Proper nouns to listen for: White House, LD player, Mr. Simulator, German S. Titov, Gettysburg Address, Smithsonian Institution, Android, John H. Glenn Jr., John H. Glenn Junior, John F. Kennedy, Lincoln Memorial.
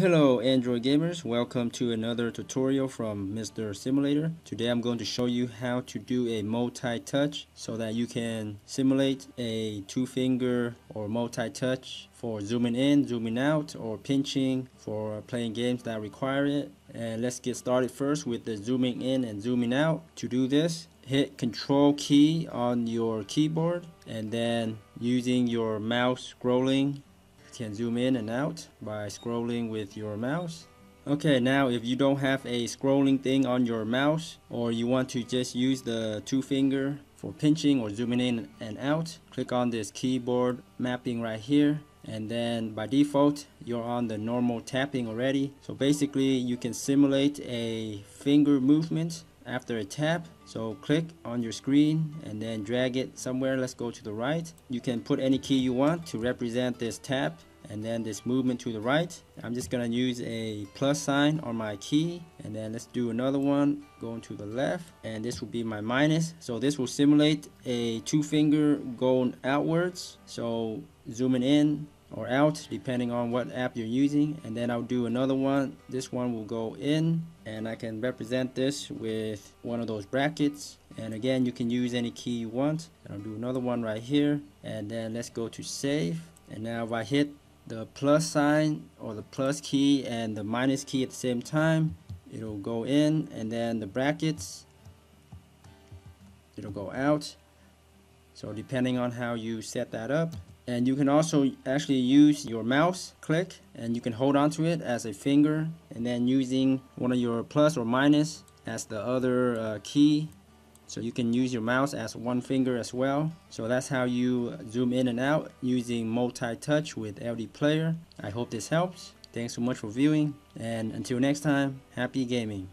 Hello Android gamers, welcome to another tutorial from Mr. Simulator. Today I'm going to show you how to do a multi-touch so that you can simulate a two-finger or multi-touch for zooming in, zooming out, or pinching for playing games that require it. And let's get started first with the zooming in and zooming out. To do this, hit Control key on your keyboard and then using your mouse scrolling can zoom in and out by scrolling with your mouse. Okay, now if you don't have a scrolling thing on your mouse or you want to just use the two finger for pinching or zooming in and out, click on this keyboard mapping right here, and then by default you're on the normal tapping already. So basically you can simulate a finger movement after a tap. So click on your screen and then drag it somewhere. Let's go to the right. You can put any key you want to represent this tap and then this movement to the right. I'm just gonna use a plus sign on my key, and then let's do another one going to the left, and this will be my minus. So this will simulate a two finger going outwards, so zooming in or out depending on what app you're using. And then I'll do another one. This one will go in, and I can represent this with one of those brackets, and again you can use any key you want. And I'll do another one right here, and then let's go to save. And now if I hit the plus sign or the plus key and the minus key at the same time, it'll go in, and then the brackets, it'll go out. So depending on how you set that up. And you can also actually use your mouse click, and you can hold on to it as a finger, and then using one of your plus or minus as the other key. So you can use your mouse as one finger as well. So that's how you zoom in and out using multi-touch with LD player. I hope this helps. Thanks so much for viewing, and until next time, happy gaming.